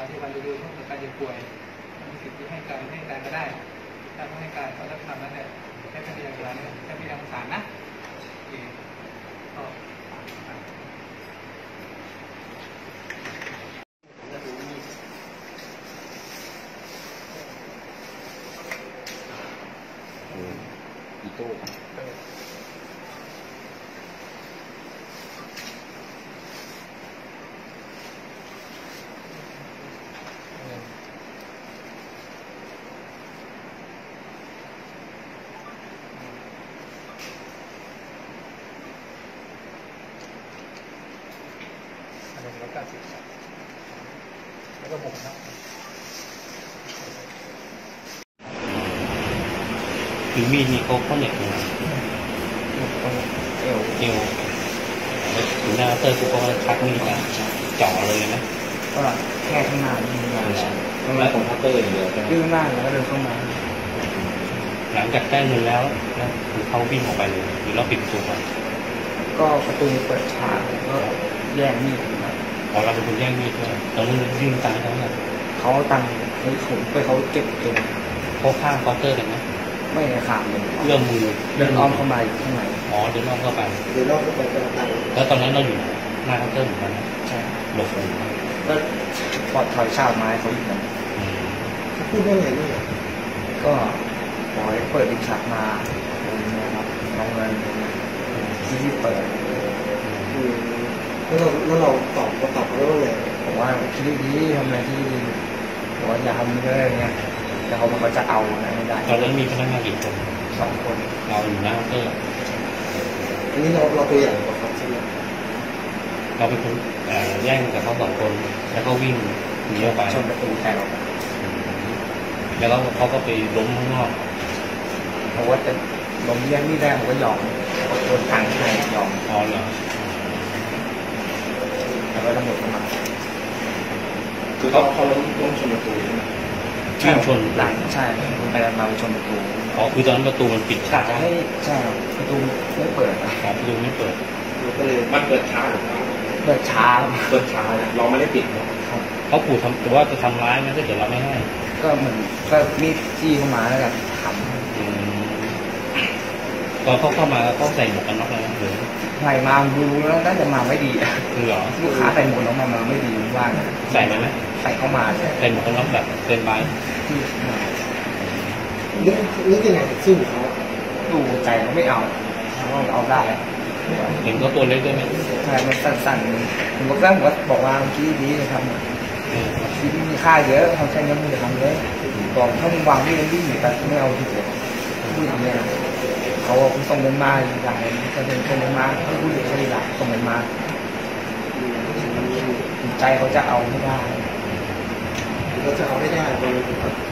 าพยาบาลโดยรวมของการเจ็บป่วยมีสิทธิ์ที่ให้การก็ได้ถ้าเขาให้การเขารับคำนั้นเนี่ยให้พยาบาลเนี่ยให้พยาบาลศาลนะอีโต้แล้วก็ผมนะคือมีดนี่เขาเหน็บอยู่นะเอวถึงหน้าเตอร์กูก็ชักมีดมาจ่อเลยนะก็แค่ข้างหน้านี่มาข้างหน้าของพัตเตอร์อย่างเดียวข้างหน้าแล้วก็เดินเข้ามาหลังจากได้เงินแล้วนะคือเขาวิ่งออกไปเลยหรือเราปิดประตูก่อนก็ประตูเปิดช้าก็แย่งมีดมาพอเราเป็นคนแย่งมีดเลยเราเลยวิ่งตามเขาเลยเขาตังไปขุนไปเขาเก็บเงินเขาข้ามพัตเตอร์เลยนะไม่ได้ขาดเลยเรื่องมือเดินอ้อมเข้ามาข้างในอ๋อเดินอ้อมเข้าไปแล้วตอนนั้นเราอยู่หน้าเคาน์เตอร์เหมือนกันใช่หลบเลยก็ปอดถอยชาวไม้เขาอยู่นั้นเขาพูดว่าไงด้วยก็ปล่อยเปิดดิฉักมานะครับน้องเงินที่เปิดแล้วเราตอบเขาว่าไงผมว่าคิดดีๆทำอะไรที่ดีผมว่าอย่าทำเลยเงี้ยแต่เขาบอกว่าจะเอานะไม่ได้ตอนนั้นมีพนักงานกี่คน2 คนเราอยู่หน้าเตอร์อันนี้เราตัวอย่างกับเขาใช่ไหมเราเป็นคนแย่งกับเขา2 คนแล้วก็วิ่งหนีออกไปชนประตูแตกออกแล้วเขาก็ไปล้มข้างนอกเพราะว่าจะล้มแย่งนี่ได้ผมก็ยอมโดนทางใครยอมพอเหรอแล้วก็ตำรวจมาคือเขาล้มชนประตูใช่ไหมชนหลังใช่คุณไปมาชนประตูอ๋อคือตอนนั้นประตูมันปิดช้าให้ใช่ประตูไม่เปิดนะประตูไม่เปิดเราก็เลยมันเปิดช้าหรือเปิดช้าเราไม่ได้ปิดเขาขู่ทำแต่ว่าจะทำร้ายนะถ้าเกิดเราไม่ให้ก็เหมือนก็มีดจี้เข้ามาแล้วก็ทำตอนเขาเข้ามาเขาใส่หมวกกันน็อกอะไรหรือใส่มารู้แล้วน่าจะมาไม่ดีคือหรอลูกค้าใส่หมวกแล้วมาไม่ดีว่าใส่มาไหมใส่เข้ามาเนี่ยเป็นหมวกกันน็อกแบบเต็มใบนี่ยังไงซึ่งเขาดูใจเขาไม่เอาเอาได้เห็นก็ตัวเล็กด้วยไหมใช่มันสั่นๆผมก็แรกผมก็บอกว่าเมื่อกี้นี้จะทำที่มีค่าเยอะทำใช้เงินมือทำเยอะบอกถ้ามึงวางที่เงินที่อยู่แต่ไม่เอาที่เดียวพูดทำเนี่ยเขาบอกคุณส่งเงินมาอย่างไรจะเป็นส่งเงินมาให้ผู้หญิงเขาดีละส่งเงินมาใจเขาจะเอาไม่ได้เขาจะเอาไม่ได้